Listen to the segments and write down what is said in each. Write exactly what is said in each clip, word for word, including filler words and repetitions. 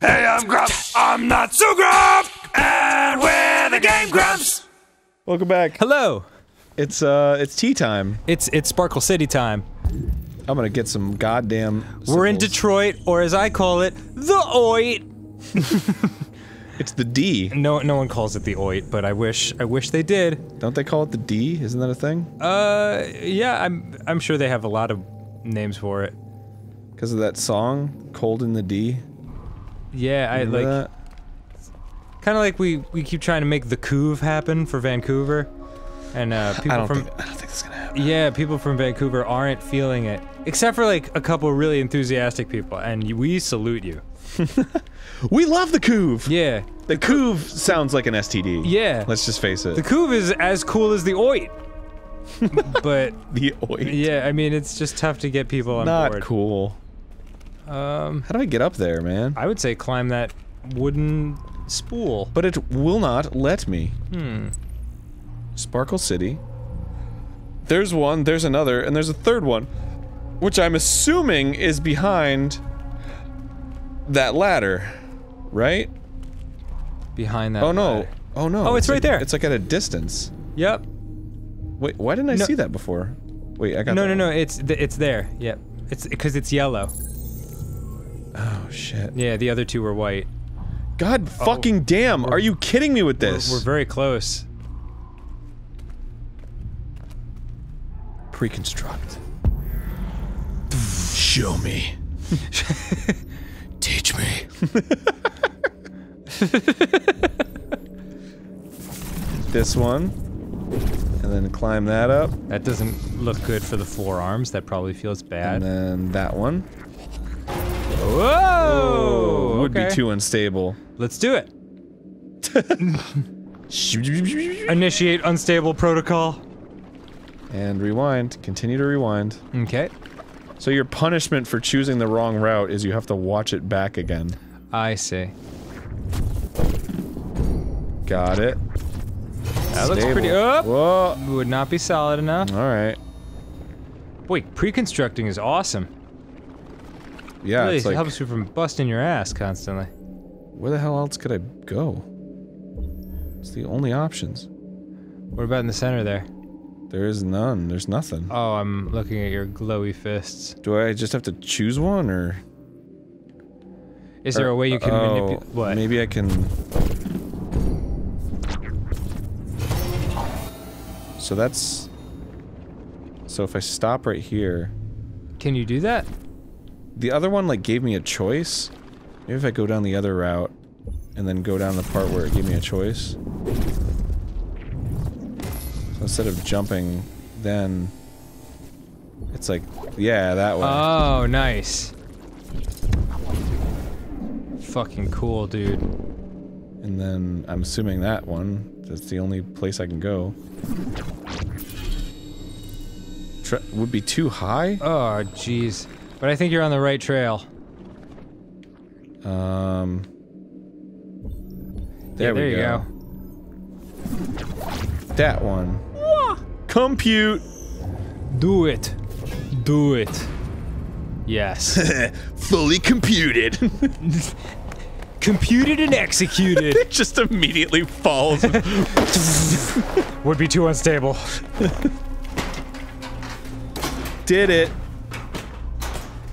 Hey, I'm Grumps. I'm not so Grump, and we're the Game Grumps. Welcome back. Hello. It's uh, it's tea time. It's it's Sparkle City time. I'm gonna get some goddamn symbols. We're in Detroit, or as I call it, the Oit. It's the D. No, no one calls it the Oit, but I wish, I wish they did. Don't they call it the D? Isn't that a thing? Uh, yeah, I'm, I'm sure they have a lot of names for it. Because of that song, Cold in the D? Yeah, I like... that? Kinda like we, we keep trying to make the COOVE happen for Vancouver. And, uh, people I don't from- think, I don't think that's gonna happen. Yeah, people from Vancouver aren't feeling it. Except for, like, a couple really enthusiastic people, and we salute you. We love the COOVE! Yeah. The, the COOVE sounds like an S T D. Yeah. Let's just face it. The COOVE is as cool as the Oit. But... the Oit. Yeah, I mean, it's just tough to get people on Not board. Not cool. Um... How do I get up there, man? I would say climb that wooden spool. But it will not let me. Hmm. Sparkle City. There's one, there's another, and there's a third one. Which I'm assuming is behind... that ladder, right? Behind that. Oh no! Ladder. Oh no! Oh, it's, it's right like, there. It's like at a distance. Yep. Wait, why didn't I no. see that before? Wait, I got. No, no, one. no! It's th it's there. Yep. It's because it's yellow. Oh shit! Yeah, the other two were white. God oh, fucking damn! Are you kidding me with this? We're, we're very close. Pre-construct. Show me. Teach me. This one. And then climb that up. That doesn't look good for the forearms. That probably feels bad. And then that one. Whoa! Whoa. Would okay. be too unstable. Let's do it. Initiate unstable protocol. And rewind. Continue to rewind. Okay. So your punishment for choosing the wrong route is you have to watch it back again. I see. Got it. That Stable. looks pretty- oh! Whoa! Would not be solid enough. Alright. Boy, pre-constructing is awesome. Yeah, it really it's like- helps you from busting your ass constantly. Where the hell else could I go? It's the only options. What about in the center there? There is none. There's nothing. Oh, I'm looking at your glowy fists. Do I just have to choose one, or...? Is there or, a way you can oh, manipulate- what? Maybe I can... So that's... So if I stop right here... Can you do that? The other one, like, gave me a choice. Maybe if I go down the other route, and then go down the part where it gave me a choice. Instead of jumping, then it's like, yeah, that one. Oh, nice. Fucking cool, dude. And then I'm assuming that one. That's the only place I can go. Tra- would be too high? Oh, jeez. But I think you're on the right trail. Um. There, yeah, there we go. You go. That one. Compute! Do it. Do it. Yes. Fully computed. Computed and executed. It just immediately falls. Would be too unstable. Did it.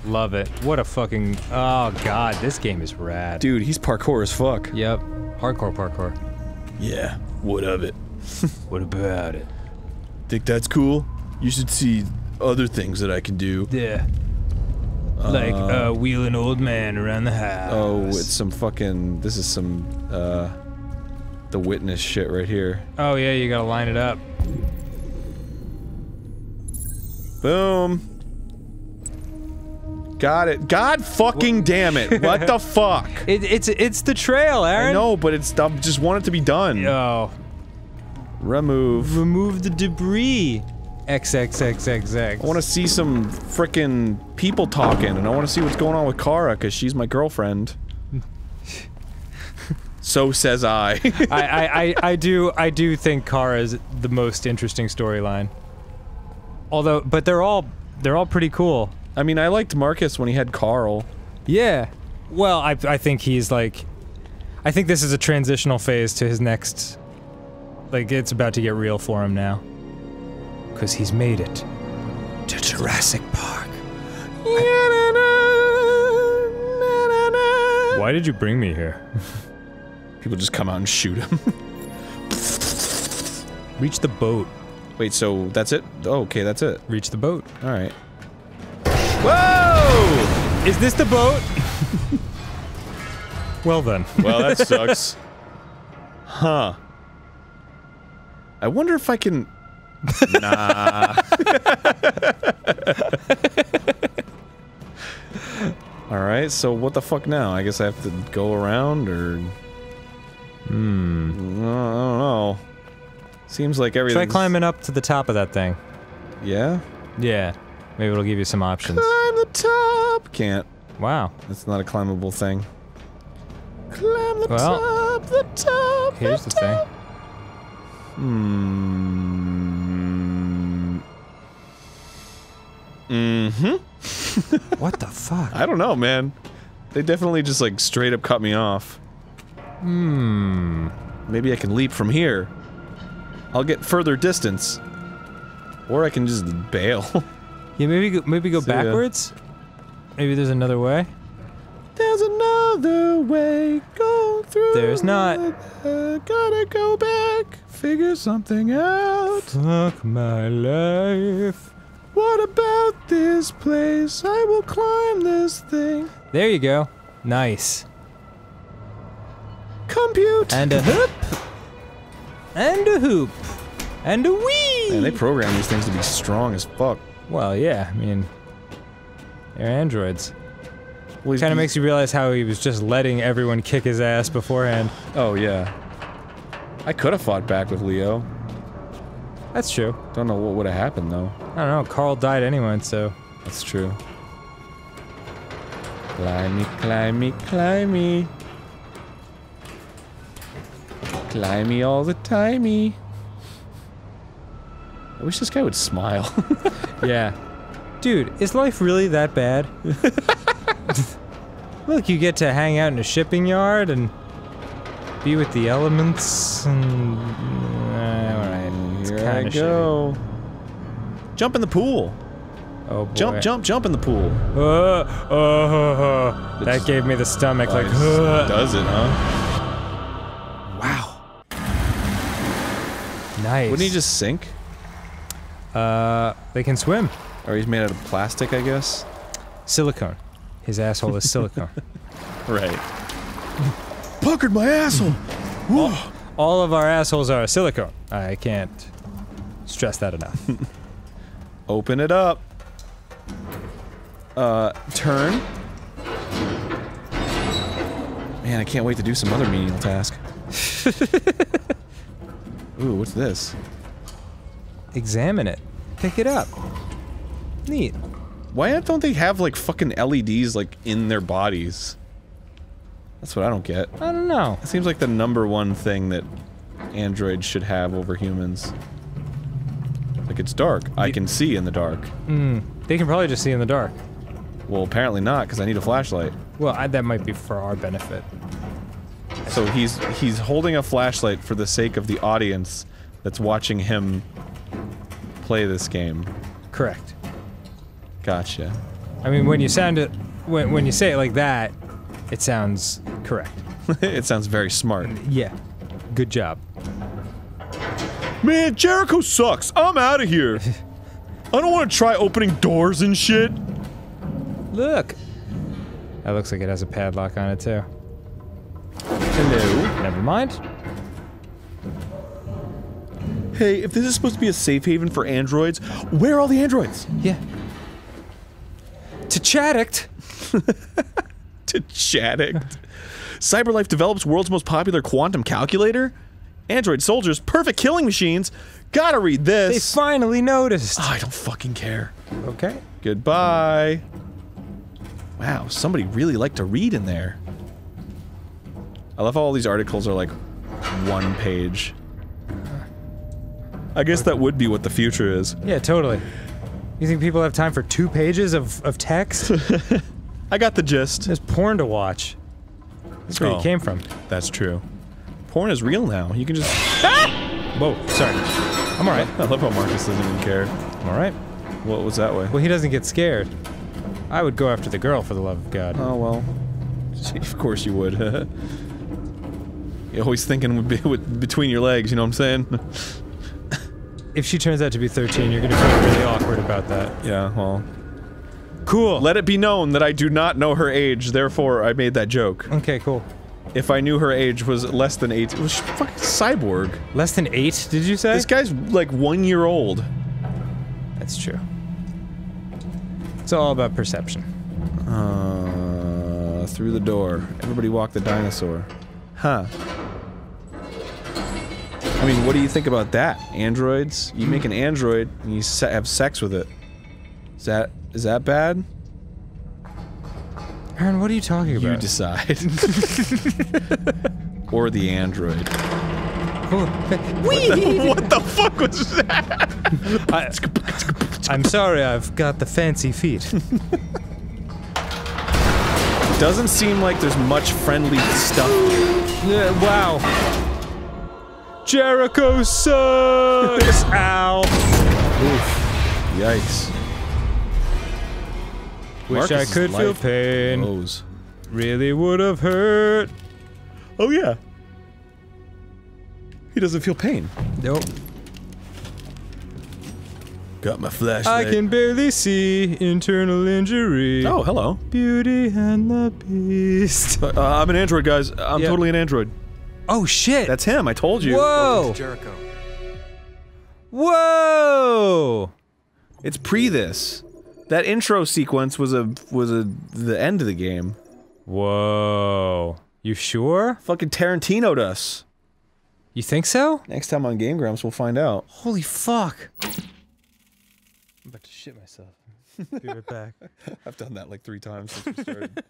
Love it. What a fucking... Oh god, this game is rad. Dude, he's parkour as fuck. Yep. Hardcore parkour. Yeah. What of it? What about it? Think that's cool? You should see other things that I can do. Yeah. Like, uh, uh wheel an old man around the house. Oh, it's some fucking, this is some, uh, the Witness shit right here. Oh yeah, you gotta line it up. Boom. Got it. God fucking damn it. What the fuck? It, it's, it's the trail, Arin. I know, but it's, I just want it to be done. Oh. Remove. Remove the debris. XXXXX. I want to see some frickin' people talking, and I want to see what's going on with Kara, because she's my girlfriend. So says I. I, I, I, I do, I do think Kara's the most interesting storyline. Although, but they're all, they're all pretty cool. I mean, I liked Marcus when he had Carl. Yeah. Well, I, I think he's like... I think this is a transitional phase to his next... Like, it's about to get real for him now. Because he's made it to Jurassic Park. I... Why did you bring me here? People just come out and shoot him. Reach the boat. Wait, so that's it? Oh, okay, that's it. Reach the boat. Alright. Whoa! Is this the boat? Well then. Well, that sucks. Huh. I wonder if I can... Nah. Alright, so what the fuck now? I guess I have to go around, or... Hmm. I don't know. Seems like everything. Try climbing up to the top of that thing. Yeah? Yeah. Maybe it'll give you some options. Climb the top! Can't. Wow. That's not a climbable thing. Climb the well, top, the top, here's the, the top. thing. Hmm. Mm-hmm. What the fuck? I don't know, man. They definitely just, like, straight up cut me off. Hmm. Maybe I can leap from here. I'll get further distance. Or I can just bail. Yeah, maybe, maybe go See backwards? Ya. Maybe there's another way? There's another way, go through There's not. I gotta go back, figure something out. Fuck my life. What about this place? I will climb this thing. There you go. Nice. Compute. And a hoop. And a hoop. And a wee! Man, they program these things to be strong as fuck. Well, yeah, I mean... They're androids. Well, kinda makes you realize how he was just letting everyone kick his ass beforehand. Oh, yeah. I could've fought back with Leo. That's true. Don't know what would've happened, though. I don't know, Carl died anyway, so... That's true. Climby, climby, climby. Climby all the timey. I wish this guy would smile. Yeah. Dude, is life really that bad? Look, you get to hang out in a shipping yard and be with the elements and... Uh, alright, here I go. Shitty. Jump in the pool! Oh boy. Jump, jump, jump in the pool! Uh, uh, uh, uh. That gave me the stomach, like... Uh. Does it, huh? Wow. Nice. Wouldn't he just sink? Uh, they can swim. Or he's made out of plastic, I guess? Silicone. His asshole is silicone. Right. Puckered my asshole! All, all of our assholes are silicone. I can't stress that enough. Open it up. Uh, turn. Man, I can't wait to do some other menial task. Ooh, what's this? Examine it. Pick it up. Neat. Why don't they have, like, fucking L E Ds, like, in their bodies? That's what I don't get. I don't know. It seems like the number one thing that androids should have over humans. Like, it's dark. You I can see in the dark. Mm. They can probably just see in the dark. Well, apparently not, because I need a flashlight. Well, I, that might be for our benefit. So he's- he's holding a flashlight for the sake of the audience that's watching him play this game. Correct. Gotcha. I mean, when you sound it, when, when you say it like that, it sounds correct. It sounds very smart. Yeah. Good job. Man, Jericho sucks! I'm out of here! I don't want to try opening doors and shit! Look! That looks like it has a padlock on it, too. Hello. Never mind. Hey, if this is supposed to be a safe haven for androids, where are all the androids? Yeah. To Chaddict! To Chaddict. Cyberlife develops world's most popular quantum calculator? Android soldiers, perfect killing machines! Gotta read this! They finally noticed! Oh, I don't fucking care. Okay. Goodbye! Wow, somebody really liked to read in there. I love how all these articles are like, one page. I guess that would be what the future is. Yeah, totally. You think people have time for two pages of, of text? I got the gist. There's porn to watch. That's where oh, you came from. That's true. Porn is real now. You can just. Ah! Whoa, sorry. I'm alright. I love how Marcus doesn't even care. I'm alright. What was that way? Well, he doesn't get scared. I would go after the girl for the love of God. Oh, well. Of course you would. You're always thinking would be with, between your legs, you know what I'm saying? If she turns out to be thirteen, you're gonna feel really awkward about that. Yeah, well. Cool! Let it be known that I do not know her age, therefore I made that joke. Okay, cool. If I knew her age was less than eight- it was fucking cyborg. Less than eight, did you say? This guy's like one year old. That's true. It's all about perception. Uh, through the door. Everybody walk the dinosaur. Huh. I mean, what do you think about that? Androids? You make an android, and you se have sex with it. Is that- is that bad? Arin, what are you talking about? You decide. Or the android. What the fuck was that? I, I'm sorry, I've got the fancy feet. Doesn't seem like there's much friendly stuff here. Yeah, wow. Jericho sucks! Ow! Oof. Yikes. Wish Marcus's I could feel pain. Blows. Really would have hurt. Oh yeah. He doesn't feel pain. Nope. Got my flashlight. I can barely see internal injury. Oh, hello. Beauty and the Beast. Uh, I'm an android, guys. I'm yep. totally an android. Oh shit! That's him. I told you. Whoa. Jericho. Whoa. It's pre this. That intro sequence was a- was a- the end of the game. Whoa. You sure? Fucking Tarantino'd us. You think so? Next time on Game Grumps, we'll find out. Holy fuck. I'm about to shit myself. Be right back. I've done that like three times since we started.